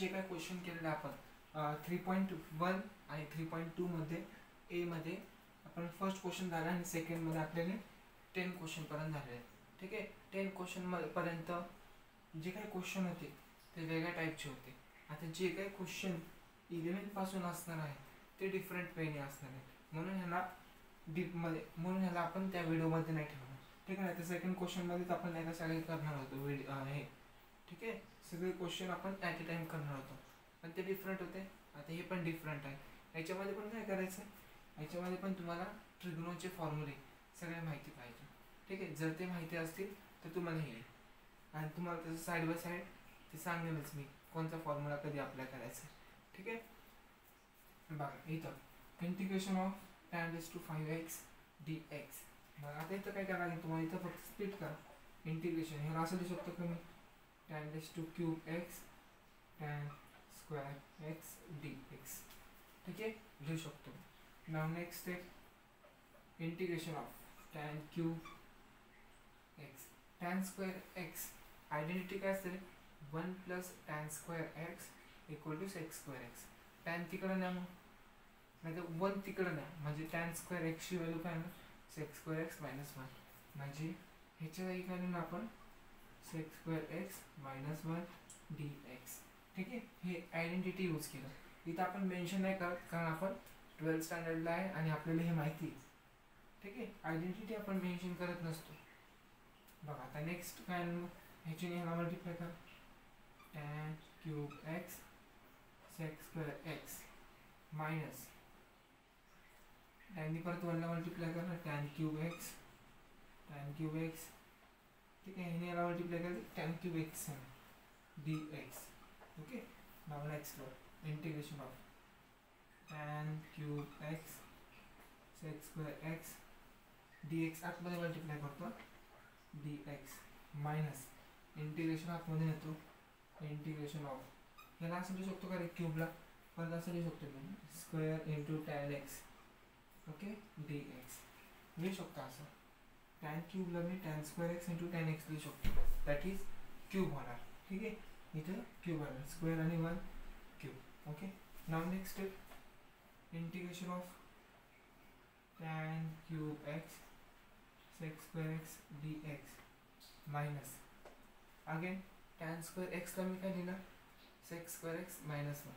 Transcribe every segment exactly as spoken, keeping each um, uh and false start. जे काय क्वेश्चन केलेला आपण थ्री पॉइंट वन आणि थ्री पॉइंट टू मध्ये ए मध्ये अपन फर्स्ट क्वेश्चन झाला आणि सेकंड मध्ये आपल्याला टेन क्वेश्चन पर्यंत झाले। ठीक है, टेन क्वेश्चन पर्यंत जे काही क्वेश्चन होते ते वेगळ्या टाइपचे होते। आता जे काही क्वेश्चन इलेवन पासून असणार आहे ते डिफरंट वेने असणार आहे, म्हणून ह्याला डीप मध्ये म्हणून ह्याला आपण त्या व्हिडिओ मध्ये नाही ठेवणार। ठीक आहे, आता सेकंड क्वेश्चन मध्ये आपण नाही का सगळे करणार होतो हे। ठीक आहे, सगळे क्वेश्चन आपण ॲट अ टाइम करणार होतो, पण ते डिफरंट होते। आता हे पण डिफरंट आहे। याच्यामध्ये पण काय करायचं, याच्यामध्ये पण तुम्हाला ट्रिग्नोचे फॉर्म्युले सगळे माहिती पाहिजे। ठीक आहे, जर ते माहिती असतील तर तुम्हाला हे आणि तुम्हाला त्याचं साइड बाय साइड ते सांगेलच मी कोणता फॉर्म्युला कधी अप्लाय करायचा। ठीक आहे, बघा इथं integration of tan raise to five x d x. मग आता इथं काय करायचं तुम्हाला, इथं फक्त स्प्लिट करा इंटिग्रेशन हे असं देऊ शकतो का मी tan raise to cube x tan square x d x. ठीक आहे, लिहू शकतो। Now next step integration of tan cube x tan square x. Identity काय असते, one plus tan square x equal to sec square x. Tan तिकडं न्या मग नाही तर वन तिकडं न्या म्हणजे टेन स्क्वेअर एक्सची व्हॅल्यू काय ना sec square x minus one, म्हणजे ह्याच्या जागी काय ना आपण sec square x minus one d x. ठीक आहे, हे आयडेंटिटी यूज केलं। इथं आपण मेन्शन नाही करत कारण आपण ट्वेल्थ स्टँडर्डला आहे आणि आपल्याला हे माहिती आहे। ठीक आहे, आयडेंटिटी आपण मेन्शन करत नसतो। बघा आता नेक्स्ट काय ह्याच्याने ह्याला मल्टिप्लाय करा tan cube x sec square x minus टेननी परत वनला मल्टिप्लाय करा tan cube x tan cube x. ठीक आहे, ह्याने याला मल्टिप्लाय करा tan cube x d x. Okay, now next वर integration of tan cube x sec square x d x आतमध्ये मल्टिप्लाय करतो डी एक्स मायनस इंटिग्रेशन आतमध्ये येतो इंटिग्रेशन ऑफ याला असं लिहू शकतो का रे क्यूबला पण असं लिहू शकतो मी square into tan x. Okay, d x लिहू शकतो असं टेन क्यूबला मी tan square x into tan x लिहू शकतो दॅट इज क्यूब होणार। ठीक आहे, इथं क्यूब होणार स्क्वेअर आणि one cube. Okay, now next step integration of tan cube x sec square x d x minus again tan square x कमी काय लिहिणार sec square x minus one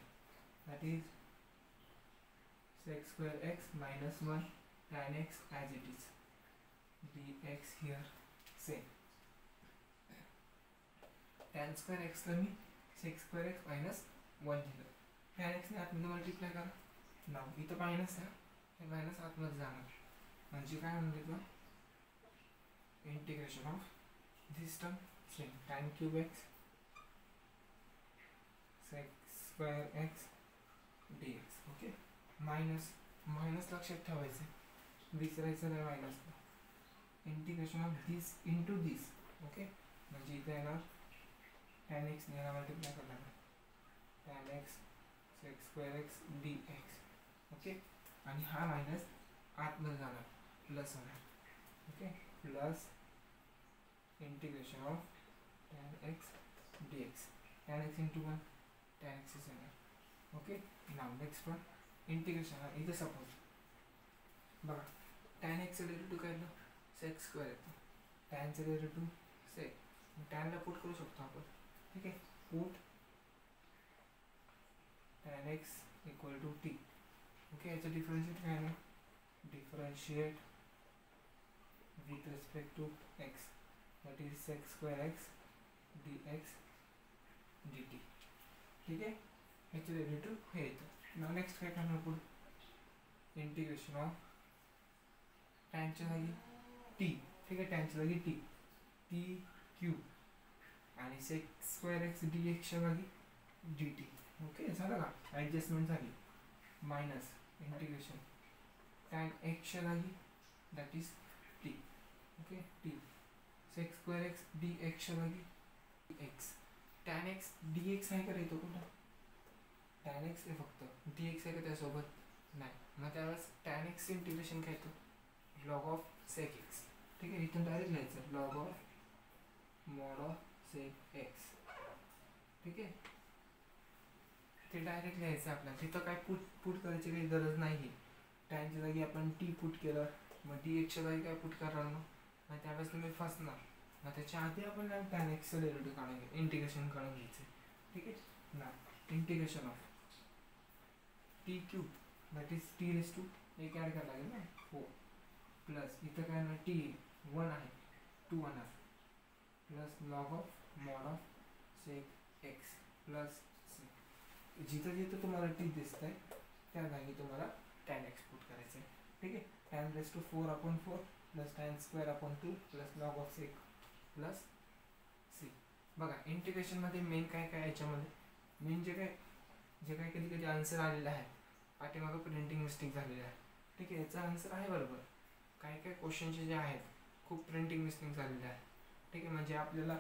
that is sec square x minus one tan x as it is d x here same tan square x कमी sec square x minus one लिहिलं tan एक्सने आतमध्ये multiply करा नाव इथं minus आहे हे minus आतमध्ये जाणार म्हणजे काय म्हणते का integration of this term same tan cube x sec square x d x. Okay, minus minus लक्षात ठेवायचं विसरायचं नाही minus integration of this into this. Okay, म्हणजे इथे येणार टेन एक्स याला मल्टिप्लाय करणार tan x sec square x d x. Okay, आणि हा मायनस आतमध्ये जाणार प्लस होणार। Okay, plus integration of tan x d x tan x into one tan x is येणार। Okay, now next one integration इथं suppose बघा tan एक्सचं derivative काय येतं सेक्स स्क्वेअर येतं टेनचं डेरिव्हेटिव्ह सेक्स टेनला पुट करू शकतो आपण। ठीक आहे, put tan x equal to t. Okay, याचं डिफरन्शिएट काय येणार differentiate with respect to x that is sec square x d x d t. ठीक आहे, ह्याचे डेरिव्हेटिव्ह हे येतं। नाव नेक्स्ट काय करणार पुढे इंटिग्रेशन ऑफ टेनच्या जागी टी। ठीक आहे, टेनच्या जागी टी टी क्यूब आणि सेक्स स्क्वेअर एक्स डी एक्सच्या जागी डी टी। ओके, झालं का ॲडजस्टमेंट झाली मायनस इंटिग्रेशन टेन एक्सच्या जागी that is t. Okay, t sec square x d एक्सच्या जागी x tan x d x आहे का येतो कुठं टेन एक्स हे फक्त डी एक्स आहे का त्यासोबत नाही मग त्यावेळेस टेन एक्स इंटिग्रेशन काय येतं लॉग ऑफ सेक एक्स। ठीक आहे, इथून डायरेक्ट लिहायचं log of mod of sec x. ठीक आहे, ते डायरेक्ट लिहायचं आपल्याला, तिथं काय पुट पुट करायची काही गरज नाही. टाईमच्या जागी आपण टी पुट केलं मग टी एक्सच्या जागी काय पुट करणार ना, मग त्यावेळेस तुम्ही फसणार. मग त्याच्या आधी आपण टॅन एक्सचं डेरिव्हेटिव्ह काढून घ्या, इंटिग्रेशन काढून घ्यायचं. ठीक आहे ना, integration of T cube that is T raise to एक ॲड करायला लागेल ना फोर, प्लस इथं काय ना टी वन आहे टू वन आहे, plus log of mod of sec x, plus जिथं जिथं तुम्हाला टी दिसत आहे त्या जागी तुम्हाला टॅन एक्सपोर्ट करायचं आहे. ठीक आहे, tan plus two four upon four plus tan square upon two plus log of sec plus सी. बघा इंटिग्रेशनमध्ये मेन काय काय याच्यामध्ये मेन जे काय जे काय कधी कधी आन्सर आलेलं आहे पाठीमागं प्रिंटिंग मिस्टेक झालेलं आहे. ठीक आहे, याचा आन्सर आहे बरोबर. काय काय क्वेश्चनचे जे आहेत खूप प्रिंटिंग मिस्टेक झालेले आहे. ठीक आहे, म्हणजे आपल्याला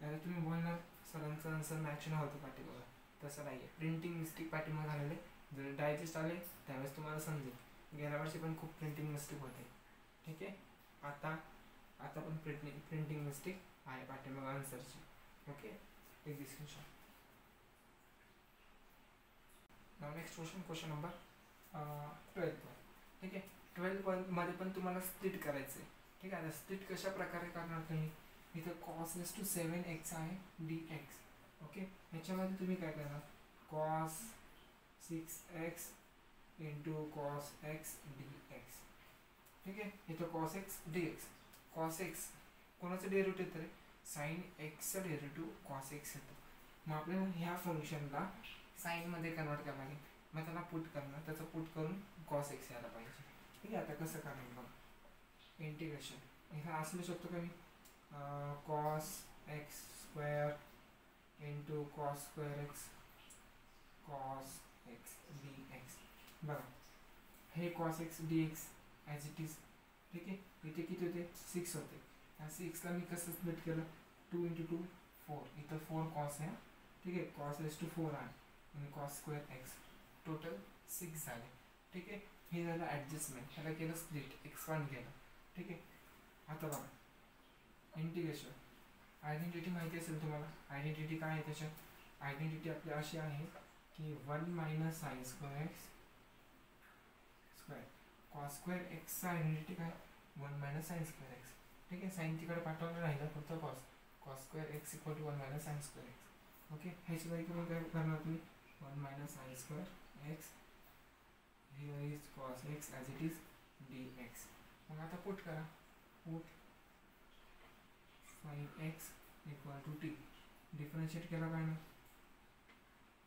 नाही तुम्ही बोलणार सरांचा आन्सर मॅच नाही होतं पाठीमागं, तसं नाही आहे. प्रिंटिंग मिस्टेक पाठीमाग झालेले जर डायजेस्ट आले त्यावेळेस तुम्हाला समजेल. गेल्या वर्षी पण खूप प्रिंटिंग मिस्टेक होते. ठीक आहे, आता आता पण प्रिंटिंग प्रिंटिंग मिस्टेक आहे पाठीमाग आन्सरची. ओके, एक description. Next question, question number twelfth one. ठीक आहे, ट्वेल्थ वनमध्ये पण तुम्हाला स्प्लिट करायचं आहे. ठीक आहे, आता स्प्लिट कशा प्रकारे करणार तुम्ही, इथं cos raise to seven x आहे डी एक्स. ओके, याच्यामध्ये तुम्ही काय करणार cos six x into cos x d x. ठीक आहे, इथं cos x d x, cos x कोणाचं डेरिव्हेटिव्ह तर साईन एक्सचं डेरिव्हेटिव्ह कॉस एक्स येतो. मग आपल्याला ह्या फंक्शनला साईनमध्ये कन्वर्ट करावं लागेल, मग त्याला पुट करणार, त्याचं पुट करून कॉस एक्स यायला पाहिजे. ठीक आहे, आता कसं करणार बघा इंटिग्रेशन. हे असू शकतो का मी cos x square into cos square x cos x d x. बघा हे cos x d x as it is. ठीक आहे, इथे किती होते सिक्स होते, त्या सिक्सला मी कसं स्प्लिट केलं टू इंटू टू फोर, इथं फोर कॉस आहे. ठीक आहे, कॉस रेस टू फोर आहे आणि cos square x, total six झाले. ठीक आहे, हे झालं ॲडजस्टमेंट, ह्याला केलं स्प्लिट एक्सपांड केलं. ठीक आहे, आता बघा इंटिग्रेशन. आयडेंटिटी माहिती असेल तुम्हाला, आयडेंटिटी काय आहे त्याच्यात, आयडेंटिटी आपली अशी आहे की one minus sine square x square cos square एक्सचा आयडेंटिटी काय one minus sine square x. ठीक आहे, साईन तिकडे पाठवलं राहिलं फक्त cos cos square x equal to one minus sine square x. Okay, ह्याची बाई तुम्ही काय करणार तुम्ही one minus sine square x here is cos x as it is d x. मग आता पुट करा, put sine x equal to T, differentiate केला काय ना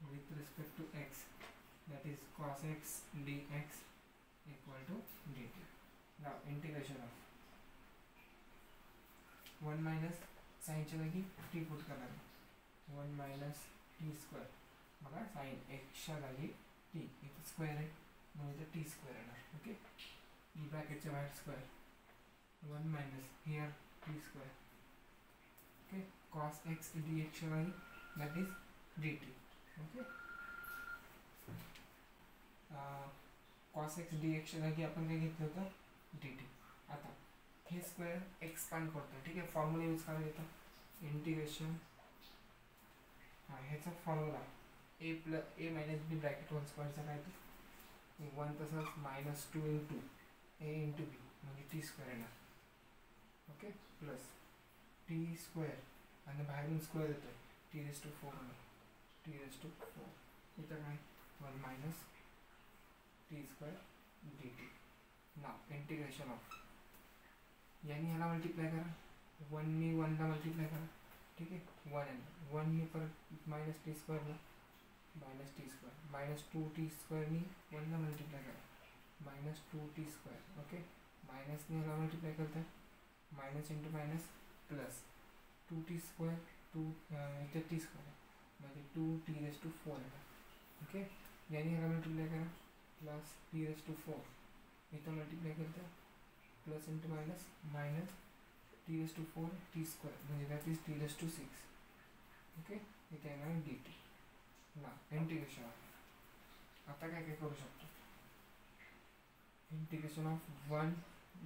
with respect to x that is cos x d x equal to d t. Now integration of one minus साईनच्या जागी T put करायला, one minus T square. बघा sine एक्सच्या जागी T, इथं स्क्वेअर आहे म्हणून इथं टी स्क्वेअर येणार. ओके, डी ब्रॅकेटच्या बाहेर square, one minus here T square. Okay, cos x d x that is d T. Okay, cos x d एक्सच्या जागी आपण काय घेतलं होतं डी टी. आता हे स्क्वेअर एक्सपांड करतो. ठीक आहे, फॉर्म्युला यूज करायला येतं इंटिग्रेशन. हां, ह्याचा formula A plus A minus B bracket one स्क्वेअरचा काय तो वन तसंच मायनस टू इंटू ए इंटू बी म्हणजे टी स्क्वेअर येणार. ओके, प्लस टी स्क्वेअर आणि बाहेरून स्क्वेअर येतो t raise to four, t raise to four. इथं काय one minus T square d t. Now integration of, यांनी ह्याला मल्टिप्लाय करा, वननी वनला मल्टिप्लाय करा. ठीक आहे, वन आणि वननी परत मायनस टी स्क्वेअरला minus T square, minus two t स्क्वेअरनी वनला मल्टिप्लाय करा minus two t square. Okay, मायनसनी ह्याला मल्टिप्लाय करता minus into minus plus two t square two इथे टी स्क्वेअर म्हणजे two t raise to four येणार. ओके, याने ह्याला मल्टिप्लाय करा plus t raise to four, इथं मल्टिप्लाय करता plus into minus minus T raise to four t square म्हणजे that is T raise to six. Okay, इथे येणार डी टी. ना इंटिग्रेशन ऑफ, आता काय काय करू शकतो integration of one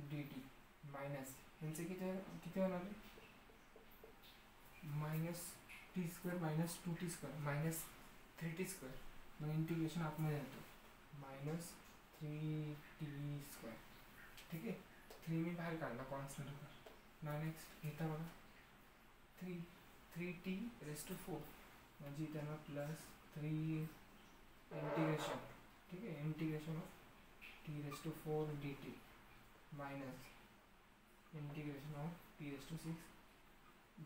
d T minus यांचे किती किती होणार minus T square minus two t square minus three t square मग इंटिग्रेशन आतमध्ये येतो मायनस थ्री टी स्क्वायर. ठीक आहे थ्री मी बाहेर काढला कॉन्स्टंट ना नेक्स्ट घेता बघा three three t raised to four म्हणजे त्यांना प्लस थ्री इंटिग्रेशन. ठीक आहे integration of t raised to four d T minus integration of t raised to six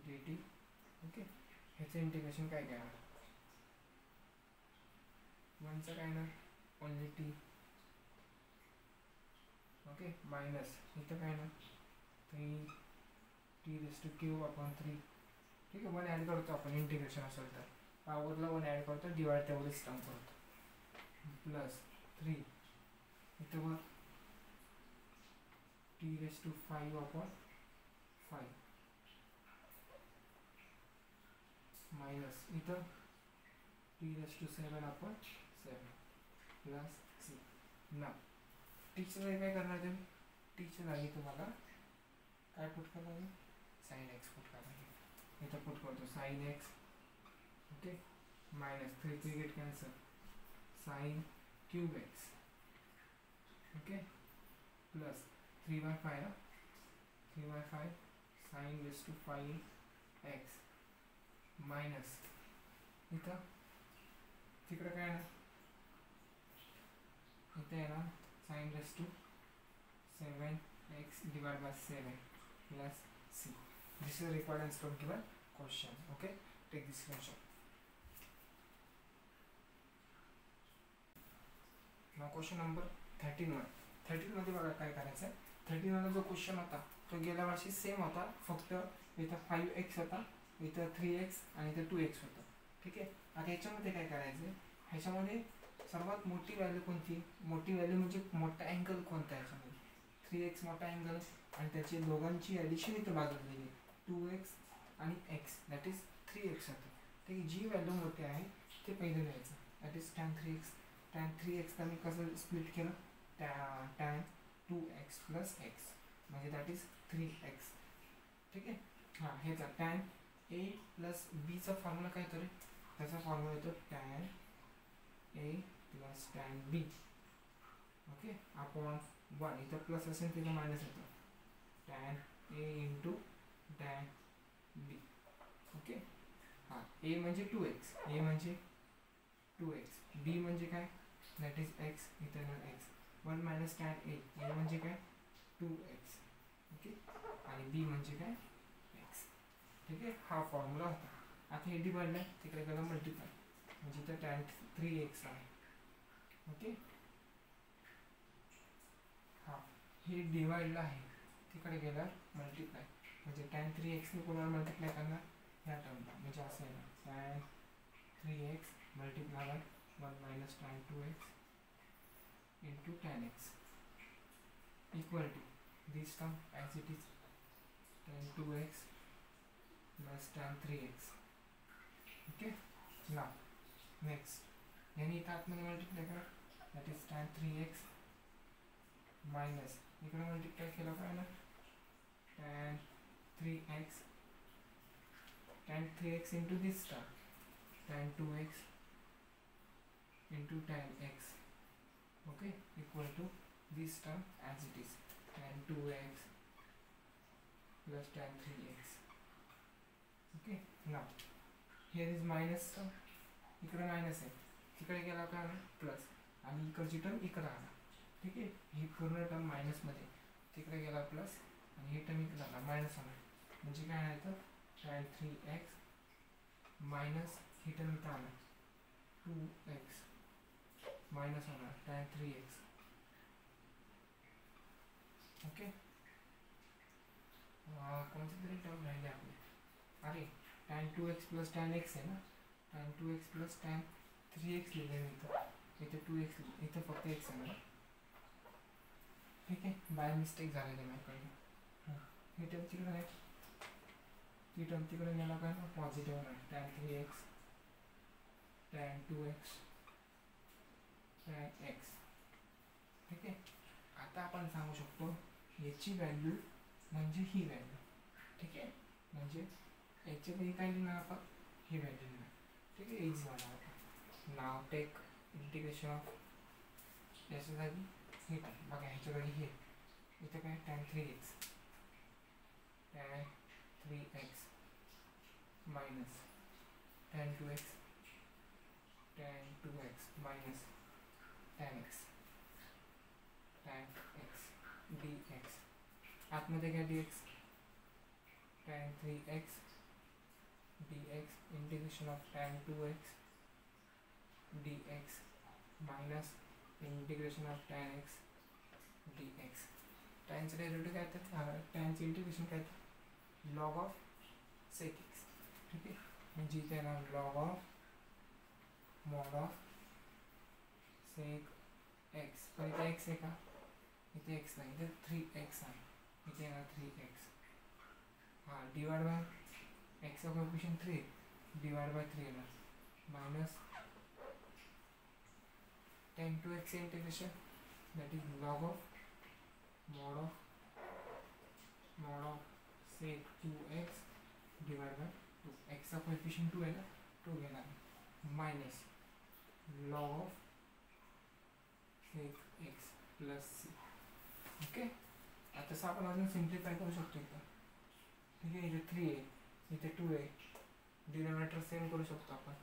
d T. Okay ह्याचं इंटिग्रेशन काय काय वनचं काय ना ओनली टी. ओके मायनस इथं काय ना three t raised to cube upon three. ठीक आहे वन ॲड करतो आपण इंटिग्रेशन असेल तर पावरला वन ॲड करतो डिवाइड तेवढेच काम करतो प्लस थ्री इथं वर t raised to five upon five minus इधर t raise to seven upon seven plus c ना टीचर लाइन में करना चाहिए टीचर लाइन तुम्हारा क्या पुट करना है साइन एक्स पुट करना है इधर पुट कर दो sine x. Okay minus three three get cancel sine cube x. Okay plus three by five three by five sine raise to five x minus इतना तिक इतना sine raise to seven x divide by seven plus c. This is required answer to given question. Okay take this question. Now question number thirteen one thirteen मध्य बघा काय करायचं आहे. Thirteen वाला जो क्वेश्चन होता तो गेल्या वर्षी सेम होता फक्त इथं फाइव एक्स होता इतना थ्री एक्स आणि इथं टू एक्स होता. ठीक है आता याच्यामध्ये काय करायचं आहे ह्याच्यामध्ये सर्वात मोठी वैल्यू कोणती मोठी वैल्यू म्हणजे मोठा अँगल कोणता आहे याच्यामध्ये थ्री एक्स मोठा अँगल आणि त्याची दोघांची ॲडिशन इथं बाजूला दिली टू एक्स आणि x that is three x होतं. ठीक आहे जी वैल्यू मोठी आहे ते पहिलं लिहायचं that is tan three x tan three एक्सला मी कसं स्प्लिट केलं tan tan two x plus x म्हणजे दॅट इज थ्री एक्स. ठीक आहे हां हेच टॅन ए प्लस बी चा फॉर्म्युला काय होतो रे त्याचा फॉर्म्युला येतो tan a plus tan b. Okay upon one इथं प्लस असेल तिथं मायनस येतो tan a into tan b. Okay हां ए म्हणजे टू एक्स ए म्हणजे टू एक्स बी म्हणजे काय दॅट इज एक्स इथं x one minus tan a a म्हणजे काय टू एक्स. ओके आणि बी म्हणजे काय. ठीक है हा फॉर्म्युला होता आता हे डिवाइड नाही तिकडे गेला मल्टिप्लाय म्हणजे तर टॅन थ्री एक्स आहे. ओके हा हे डिवाइडला आहे तिकडे गेला मल्टिप्लाय म्हणजे टॅन थ्री एक्सने कोणाला मल्टिप्लाय करणार ह्या टर्मला म्हणजे असं आहे tan three x multiply by one minus tan two x into tan x equal to this term as it is tan two x plus tan three x. Okay ना next यानी इथं आतमध्ये मल्टिप्लाय करा that is tan three x minus इकडे multiply केला काय ना tan three x tan three x into this term tan two x into tan x. Okay equal to this term as it is tan two x plus tan three x. Okay ना here is minus इकडे minus आहे तिकडे गेला का plus आणि इकडची term इकडं आला. ठीक आहे ही पूर्ण टर्म मायनसमध्ये तिकडे गेला प्लस आणि ही टर्म इकडं आला मायनस आला म्हणजे काय आहे तर टॅन थ्री एक्स मायनस ही टर्म इथं आला टू एक्स मायनस आला टॅन थ्री एक्स. ओके कोणती तरी टर्म राहिली आपली अरे tan two x plus tan x है ना tan two x plus tan three x ले लेंगे इतना इतना टू एक्स इतना फक्त एक्स है ना. ठीक है बाय मिस्टेक जा रहे मैं कहीं हाँ ये टर्म तिक है ये टर्म तिक मेला का ना पॉजिटिव है tan three x tan two x tan x. ठीक है आता अपन सांगू शकतो याची वैल्यू म्हणजे ही वैल्यू. ठीक है म्हणजे याच्यापैकी काय लिहिणार आपण ही वैल्यू लिहिणार. ठीक आहे एक्स झाला Now take integration of याच्या जागी हे टाक. बघा ह्याच्या जागी हे इथं काय tan three x tan three x मायनस tan two x tan two x मायनस tan x tan x dx. आतमध्ये काय dx tan three x dx integration of tan two x dx minus integration of tan x dx. tan derivative क्या था? हाँ, tan integration क्या था? log of sec x. ठीक है, जी का नाम log of mod of sec x. पर इतना x है का? इतना x नहीं, इतना थ्री x है. इतना ना थ्री x. हाँ, divide by x का coefficient three divide by three ना minus tan two x integration, that is log of mod of mod of sec two x divided by two. x का coefficient two है ना, two लेना minus log of sec x plus c. Okay, आता सब अपन अजून simplify करू शकतो एकदा. ठीक आहे, इथे थ्री आहे, इथे टू आहे, डिनोमिनेटर सेम करू शकतो आपण,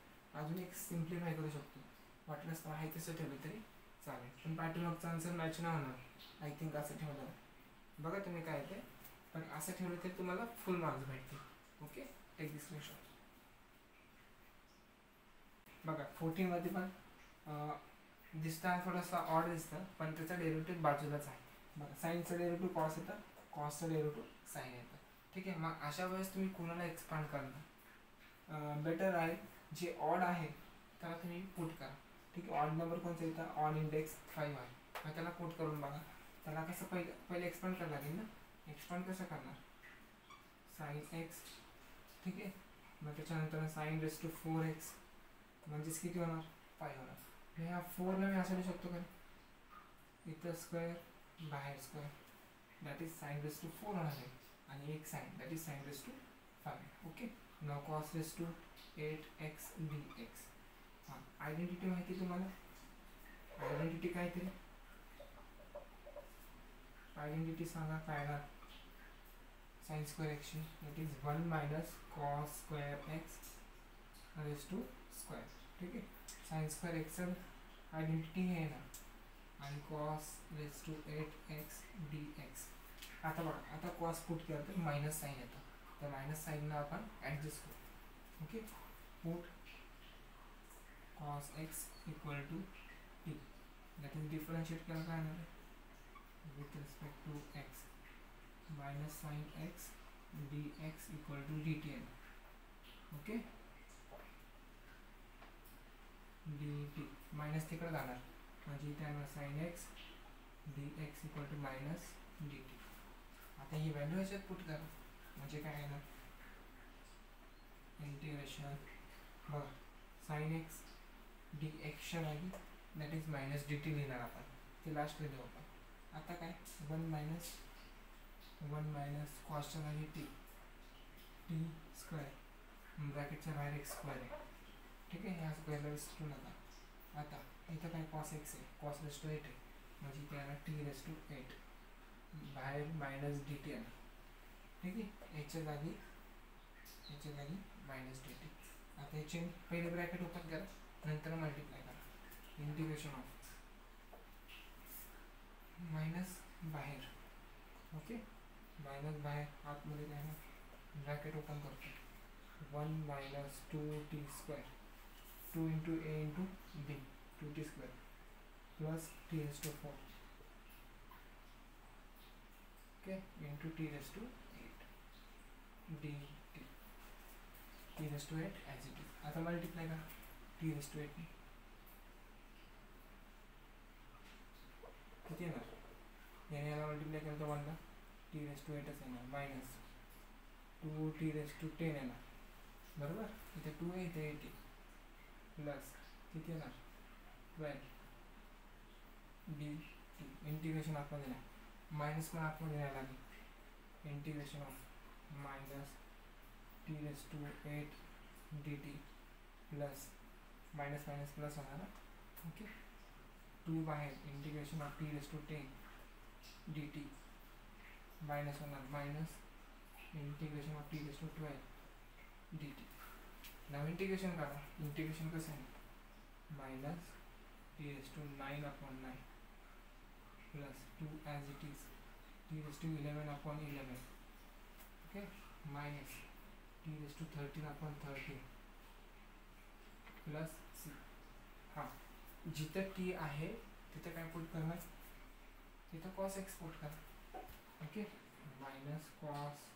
अजून एक सिंप्लीफाई करू शकतो. वाटलंच तर आहे तसं ठेवलं तरी चालेल, पण पॅटर्न ऑफचा आन्सर मॅच नाही होणार. आय थिंक असं ठेवलं बघा तुम्ही काय ते, पण असं ठेवलं तरी तुम्हाला फुल मार्क्स भेटतील. Okay, take this screenshot. बघा चौदामध्ये पण दिसतं थोडासा ऑड दिसतं, पण त्याचा डेरिव्हेटिव्ह बाजूलाच आहे. बघा साईनचं डेरिव्हेटिव्ह कॉस येतं, कॉसचं डेरिव्हेटिव्ह साईन येतं. ठीक आहे, मग अशा वेळेस तुम्ही कोणाला एक्सपांड करणार बेटर आहे, जे ऑड आहे त्याला तुम्ही पुट करा. ठीक आहे, ऑड नंबर कोणता येतं? ऑन इंडेक्स फाईव्ह आहे. मग त्याला कोट करून बघा, त्याला कसं पहिलं पहिले एक्सपांड करावं लागेल ना. एक्सपांड कसं करणार? Sine x. ठीक आहे, मग त्याच्यानंतर sine raise to four x म्हणजेच किती होणार? फाईव्ह होणार. ह्या फोरला मी असं लिहू शकतो का? इथं स्क्वेअर बाहेर square, that is sine raise to four होणार आहे, आणि एक sine that is sine raise to five. Okay, now cos raise to eight x d x. हाँ, आयडेंटिटी माहिती तुम्हाला? आयडेंटिटी काय तरी आयडेंटिटी सांगा काय ना. साइन स्क्वेअर एक्सची that is one minus cos square x raise to square. ठीक आहे, साइन स्क्वेअर एक्सचं आयडेंटिटी हे ना, आणि cos raise to eight x d x. आता बघा, आता कॉस पुट केला तर मायनस साईन येतं, तर मायनस साईनला आपण ॲडजस्ट करू. Okay, put cos x equal to t, that is differentiate क्या करना है with respect to x minus sin x dx equal to dt. Okay, dt minus तिकड़ जाना म्हणजे इथे आहे sin x dx equal to minus dt. आता ही value याच्यात पुट करा म्हणजे काय आहे ना, इंटिग्रेशन बघा sin x डी एक्शन आली that is minus d t लिहिणार आपण, ते लास्टला देऊ आपण. आता काय वन मायनस वन मायनस कॉसच्या जागी टी टी स्क्वेअर ब्रॅकेटच्या बाहेर एक स्क्वेअर आहे. ठीक आहे, ह्या स्क्वेअरला विसरू नका. आता इथं काय कॉस एक्स आहे, कॉस रेस टू एट आहे म्हणजे त्याला टी रेस टू एट, बाहेर मायनस डी टी आला. ठीक आहे, याच्या जागी याच्या जागी मायनस डी टी. आता याचे पहिले ब्रॅकेट ओपन करा, नंतर मल्टीप्लाय करा. इंटिग्रेशन ऑफ मायनस बाहेर, ओके मायनस बाहेर आतमध्ये काय ना ब्रॅकेट ओपन करतो, one minus two t square two into A into b two t square plus t raise to four. Okay, into t raise to eight d t t raise to eight as it is. आता multiply करा t raise to eight ने, किती येणार? याने याला multiply केलं तर वनला टी रेस टू एटच येणार minus two t raise to ten येणार. बरोबर, इथे टू आहे इथे एटी प्लस किती येणार? Twelve d T. इंटिग्रेशन आपण देणार मायनस पण आपण द्यायला लागेल. Integration of minus T raise to eight d t plus minus minus plus होना है ना, okay. Two by integration of t raise to ten d t minus होना minus integration of t raise to twelve d t. Now integration करा, integration कसं आहे minus t raise to nine upon nine plus two as it is T raise to eleven upon eleven, okay minus t raise to thirteen upon thirteen plus c. हाँ जिथं t आहे तिथं काय put करणार, तिथं cos x put करा, okay minus cos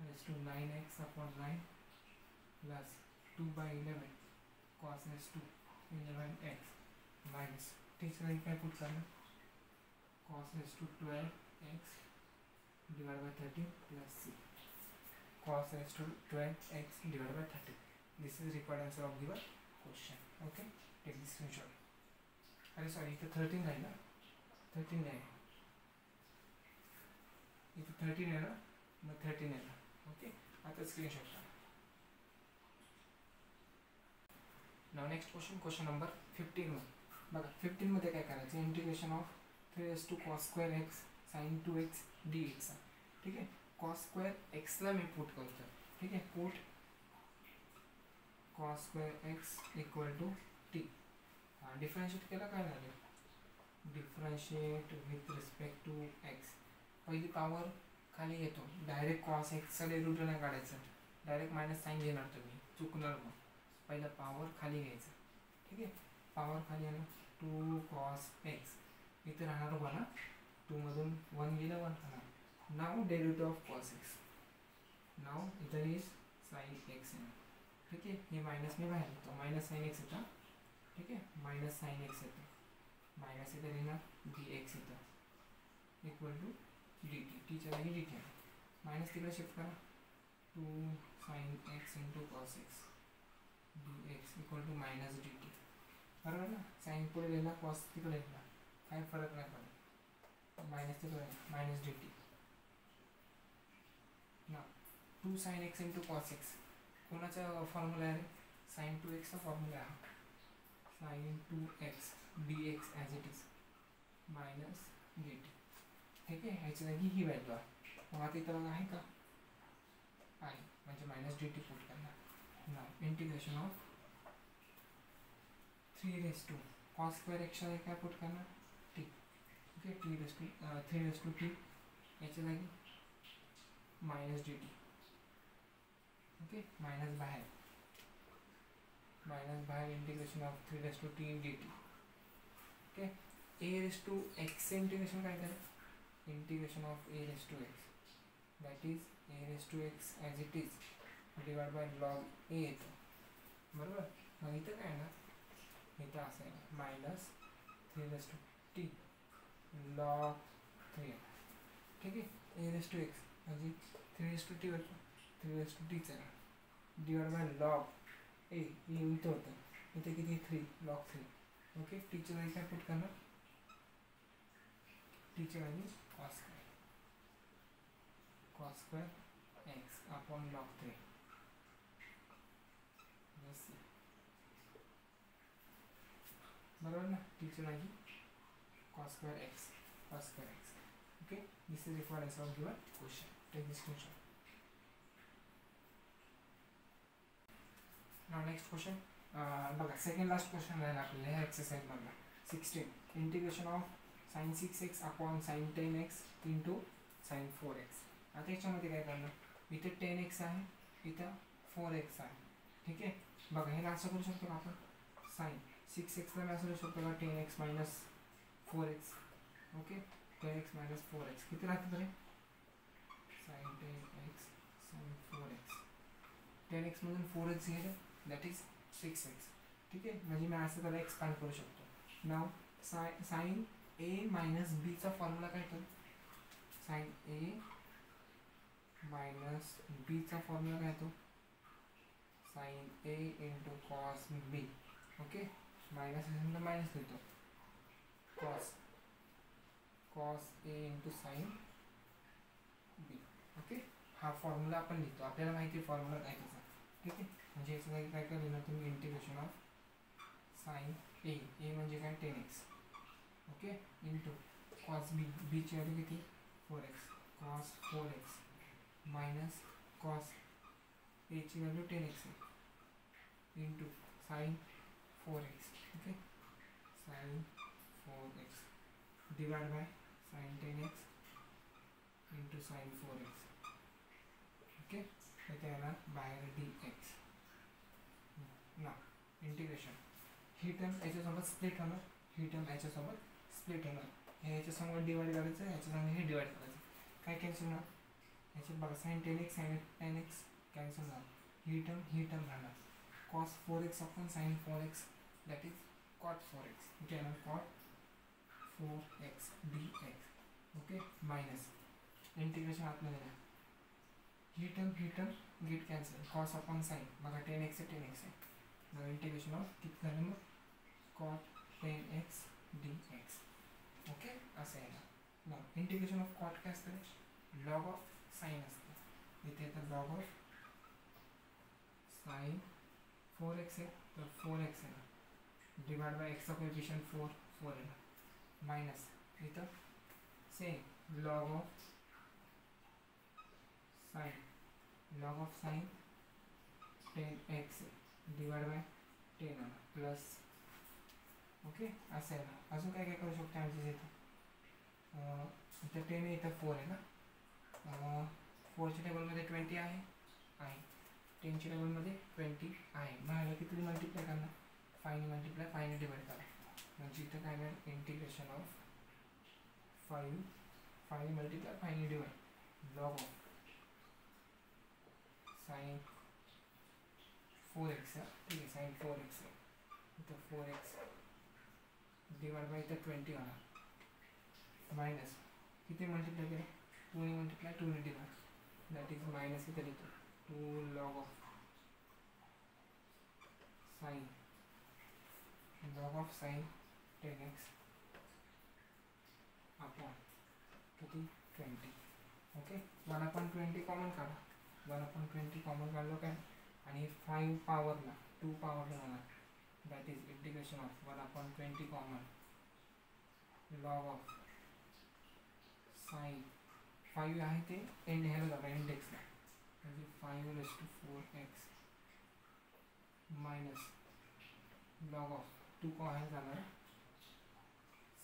raise to nine x upon nine plus two by eleven cos raise to eleven x minus तीसरा काय पुट करणार cos raise to twelve x divide by thirteen plus c cos raise to twelve x divide by thirteen. This is required answer of given question, okay take this screenshot. अरे sorry इथं thirteen आहे ना, thirteen आहे इथं thirteen आहे ना, मग thirteen आहे ना, ओके आता स्क्रीनशॉट टाका। Now next question, question number fifteen one बघा। फिफ्टीन मध्ये काय करायचं integration of three raise to cos square x sine two x d x, ठीक आहे। कॉस स्क्वेअर एक्सला मी पुट करतो, ठीक आहे put cos square x equal to t. हाँ डिफरेंशिएट केला काय झालं differentiate with respect to x, पहिली पावर खाली येतो डायरेक्ट कॉस एक्सचा रूट नाही काढायचा, डायरेक्ट मायनस साइन घेणार तुम्ही चुकणार, मग पहिला पावर खाली घ्यायचा, ठीक आहे पावर खाली आला टू कॉस एक्स इथं राहणार बघा टूमधून वन गेलं वन राहणार। Now derivative of cos x, now इधर इज साइन एक्स येणार, ठीक आहे हे मायनस मी बाहेर येतो मायनस साइन एक्स होता, ठीक है माइनस साइन एक्स येतं माइनस इधर लेना डी एक्स येतं इक्वल टू डी टी, टीच्या जागी डी टी माइनस तिकडे शिफ्ट करा two sine x into cos x d x equal to minus d t, बरोबर ना साइन पुढे लिहिला कॉस तिकडे लिहिला काय फरक नाही पडत माइनस तिकडे माइनस डी टी ना two sine x into cos x कोणाचा फॉर्म्युला आहे साइन टू एक्सचा फॉर्म्युला आहे sine two x d x as it is minus d t, ठीक है ह्याच्या जागी ही व्हॅल्यू आहे मग तिथं बघा आहे का आहे म्हणजे माइनस डी टी पुट करणार। ना integration of three raise to cos square एक्सच्या जागी काय पुट करणार t, okay t raise to three raise to t ह्याच्या जागी minus d T, okay minus बाहेर minus by integration of three raise to t d T, okay a raise to x integration काय करेल integration of a raise to x that is a raise to x as it is divide by log ए येतं, बरोबर मग इथं काय ना इथं असं आहे minus three raise to t log three, ठीक आहे ए रेस टू एक्स म्हणजे थ्री रेस टू टी वरती थ्री रेस टू टीचं डिवाइड बाय लॉग ए इथं होतं इथे किती थ्री लॉग थ्री, ओके टीच्या जागी काय पुट करणार टीच्या जागी cos square cos square x upon log three बस, बरोबर ना टीच्या जागी cos square x cos square x, okay this is required answer of given question take this question. Now next question बघा सेकंड लास्ट क्वेश्चन राहील आपल्याला ह्या एक्सरसाइजमधला sixteen integration of sine six x upon sine ten x into sine four x. आता याच्यामध्ये काय करणार इथं टेन एक्स आहे इथं फोर एक्स आहे, ठीक आहे बघा हे असं करू शकतो का आपण साइन सिक्स एक्सला मी असं करू शकतो का ten x minus four x, okay ten x minus four x किती राहतं तरी sine ten x sine four x ten एक्समधून फोर एक्स गेलं दैट इज सिक्स एक्स, ठीक है म्हणजे मैं असं त्याला एक्सपैंड करू शकतो। Now sine sine a minus b चा फॉर्म्युला काय करू साइन ए माइनस बी चा फॉर्म्युला काय तो sine a into cos b, okay minus minus लिखो cos cos a into sine b, okay हा फॉर्म्युला अपन लिखो अपने महत्ति फॉर्म्युला, ठीक है म्हणजे याच्या जागी काय करणार तुम्ही integration of sin a a म्हणजे काय ten x okay into cos b b ची व्हॅल्यू किती four x cos four x minus cos a ची व्हॅल्यू टेन एक्स आहे into sine four x okay sine four x divide by sine ten x into sine four x okay त्याला बाहेर dx ना integration ही term याच्यासोबत split होणार ही term याच्यासोबत स्प्लिट होणार हे याच्यासोबत डिवाइड करायचं याच्यासोबत हे डिवाइड करायचं काय कॅन्सल होणार याचे बघा sine ten x sine ten x cancel होणार ही टर्म ही टर्म राहणार cos four x upon sine four x that is cot four x okay ना cot four x d x okay minus integration आतमध्ये ना ही टर्म ही term get cancel cos upon sine बघा टेन एक्स आहे ten x आहे the integration of कितना है ना cot ten x dx okay ऐसे है ना ना integration of cot क्या है ना log of sin है ना ये तो log of sin four x है तो फोर एक्स है ना divided by x का coefficient फोर फोर है ना minus ये तो same log of sin log of sin ten x divide by ten आना प्लस ओके असं आहे ना अजून काय काय करू शकतो आमच्या इथं इथं टेन आहे इथं फोर आहे ना फोरच्या टेबलमध्ये ट्वेंटी आहे आहे टेनच्या टेबलमध्ये ट्वेंटी आहे मग किती मल्टिप्लाय करणार फाईव्ह मल्टिप्लाय फाईव्ह डिवाइड करा म्हणजे इथं काय मिळेल integration of five five multiply five divide log of sine four x है ठीक है साइन फोर एक्स है इतना फोर एक्स डिवाइड बाय इतना ट्वेंटी आना माइनस कितने मल्टीप्लाई करें टू ने मल्टीप्लाई टू ने डिवाइड दैट इज माइनस इतना लिखो two log of sine log of sine ten x upon कितनी twenty okay one upon twenty common काढा वन अपॉन ट्वेंटी कॉमन काढलो काय आणि फाईव्ह पावरला टू पावरला जाणार that is integration of one upon twenty common log of sine five आहे ते एंड ह्याला जाणार इंडेक्सला म्हणजे five raise to four x minus log of two को आहे जाणार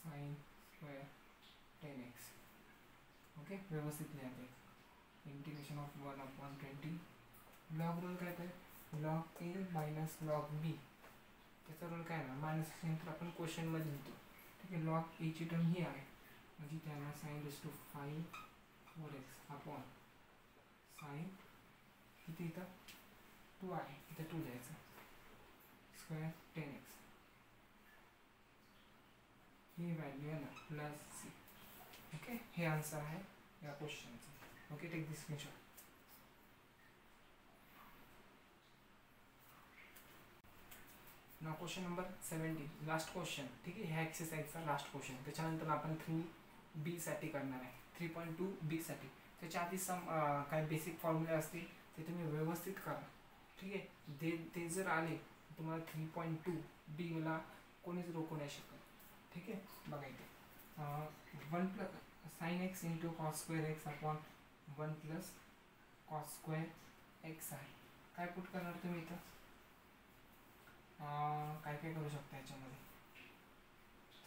sine square ten x okay व्यवस्थित लिहायचं आहे integration of one upon twenty log rule कहते हैं log a minus log b त्याचा रूल काय ना माइनस नंतर आपण क्वेश्चन में लिखतो ठीक है लॉग ए ची टर्म ही आहे म्हणजे त्याला sine raise to five four x upon sine किती इथं टू आहे इथं टू द्यायचं स्क्वेअर टेन एक्स ही व्हॅल्यू आहे ना प्लस सी ओके हे आन्सर आहे या क्वेश्चनचं ओके टेक दिस स्क्रीनशॉट ना question number seventeen last question ठीक है हा एक्सरसाइजचा लास्ट क्वेश्चन त्याच्यानंतर आपण थ्री बी साठी करणार आहे थ्री पॉइंट टू बी साठी त्याच्या आधी सम काही बेसिक फॉर्म्युले असतील ते तुम्ही व्यवस्थित करा ठीक आहे ते ते जर आले तुम्हाला थ्री पॉइंट टू बीला कोणीच रोखू नाही शकत ठीक आहे बघा इथे one plus sine x into cos square x upon one plus cos square x आहे काय पुट करणार तुम्ही इथं काय काय करू शकता याच्यामध्ये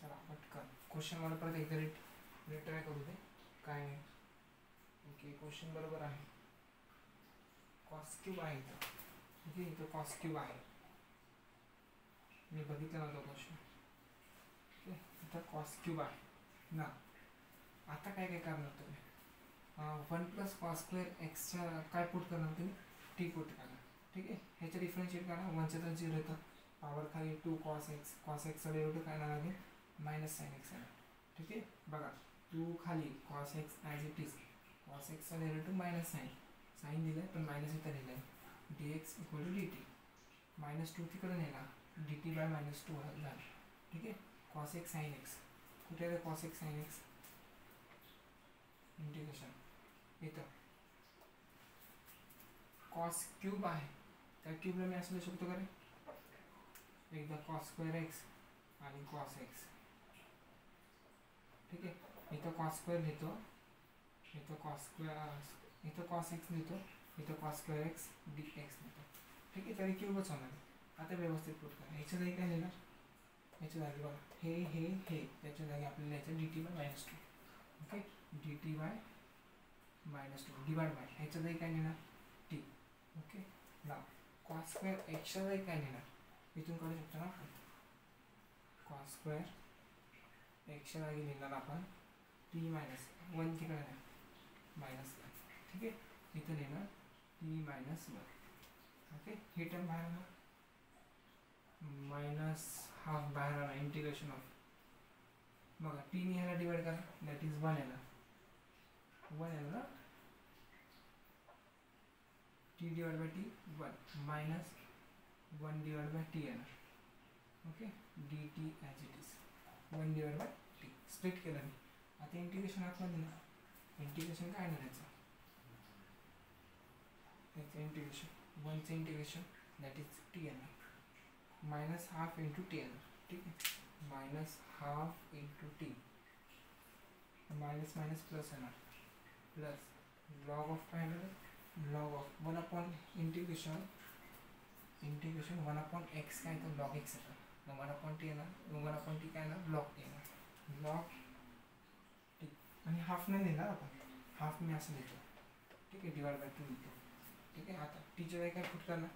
चला पटकन क्वेश्चन मला परत एकदा रिट रिट्राय करू दे काय ओके क्वेश्चन बरोबर आहे कॉस क्यूब आहे इथं ओके इथं कॉस क्यूब आहे मी बघितलं नव्हतं क्वेश्चन ओके इथं कॉस क्यूब आहे ना आता काय काय करणार तुम्ही वन प्लस कॉस स्क्वेअर एक्सच्या काय पुट करणार तुम्ही टी पुट करणार ठीक आहे ह्याचं डिफरन्शिएट करा वनच्या तर झिरो येतं पावर खाली टू कॉस एक्स कॉस एक्सचा डेरिव्हेटिव्ह काय लागेल मायनस साइन एक्स आहे ठीक आहे बघा टू खाली cos x as it is cos एक्सचा डेरिव्हेटिव्ह मायनस साइन साइन दिलं आहे पण मायनस इथं लिहिलं आहे d x equal to d T minus two तिकडे नेला d t by minus two झालं ठीक आहे कॉस एक्स साइन एक्स कुठे आहे cos x sine x integration इथं कॉस क्यूब आहे त्या क्यूबला मी असं लिहू शकतो का रे एकदा कॉस स्क्वेअर एक्स आणि कॉस एक्स. ठीक आहे, इथं कॉस स्क्वेअर लिहितो, इथं कॉस स्क्वेअर, इथं कॉस एक्स लिहितो, इथं cos square x d x लिहितो. ठीक आहे, तरी क्यूबच होणार. आता व्यवस्थित पुट करा. ह्याच्या जागी काय लिहिणार, ह्याच्या जागी बघा हे हे हे त्याच्या जागी आपल्याला याचं d t by minus two. Okay, d t by minus two divide by ह्याच्या जागी काय लिहिणार टी. ओके ना, कॉस स्क्वेअर एक्सच्या जागी काय लिहिणार, इथून काढू शकतो ना आपण कॉस स्क्वेअर एक्सच्या जागी लिहिणार आपण टी मायनस वन. तिकडे मायनस वन. ठीक आहे, इथं लिहिणार टी मायनस वन. ओके, ही टर्म बाहर आना, माइनस हाफ बाहर आना, इंटीग्रेशन ऑफ बघा टी ने ह्याला डिवाइड करा, दॅट इज वन याला, वन याला t divide by t one minus one divide by t येणार. Okay, d t as it is one divide by t split केलं मी. आता इंटीग्रेशन आतमध्ये ना, इंटीग्रेशन काय येणार याचं, त्याचं इंटिग्रेशन वन से integration that is t n r minus half into t n r. ठीक है, minus half into t minus minus plus n r plus log of final log of one upon integration integration one upon x का तो log x है, one upon t n r one upon t का log t n r log t. आणि half नहीं देना अपन, half में असं देतो. ठीक है, डिवाइड बाय टू देतो. ठीक है, आता टीचर आहे काय पुट करना,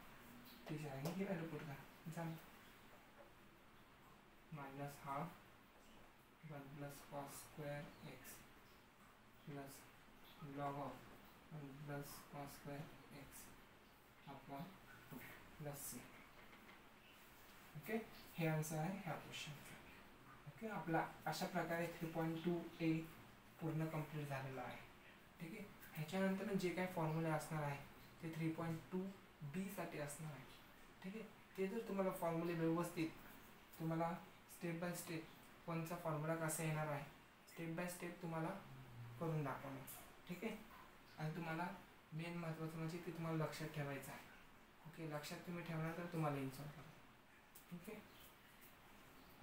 टीचर आहे की व्हॅल्यू पुट करा. चालेल, minus half one plus cos square x plus log of one plus cos square x upon two plus c. Okay, हे आन्सर आहे ह्या क्वेश्चनचा. ओके, आपला अशा प्रकारे थ्री पॉईंट टू ए पूर्ण कंप्लीट झालेला आहे. ठीक आहे, ह्याच्यानंतर जे काही फॉर्म्युले असणार आहे ते थ्री पॉइंट टू बीसाठी असणार आहे. ठीक आहे, ते जर तुम्हाला फॉर्म्युले व्यवस्थित तुम्हाला स्टेप बाय स्टेप कोणचा फॉर्म्युला कसा येणार आहे स्टेप बाय स्टेप तुम्हाला करून दाखवणार. ठीक आहे, आणि तुम्हाला मेन महत्त्वाचं म्हणजे ते तुम्हाला लक्षात ठेवायचं आहे. ओके, लक्षात तुम्ही ठेवणार तर तुम्हाला इन्सॉल्व करा. ओके,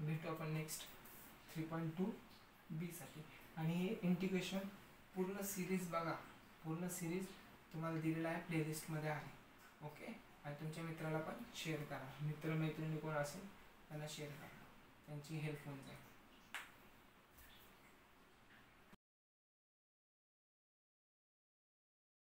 भेटू आपण नेक्स्ट थ्री पॉईंट टू बीसाठी. आणि हे इंटिग्रेशन पूर्ण सिरीज बघा, पूर्ण सिरीज तुम्हाला दिलेला आहे प्लेलिस्टमध्ये आहे. ओके, आणि तुमच्या मित्राला पण शेअर करा, मित्र मैत्रिणी कोण असेल त्यांना शेअर करा, त्यांची हेल्प होऊन जाईल.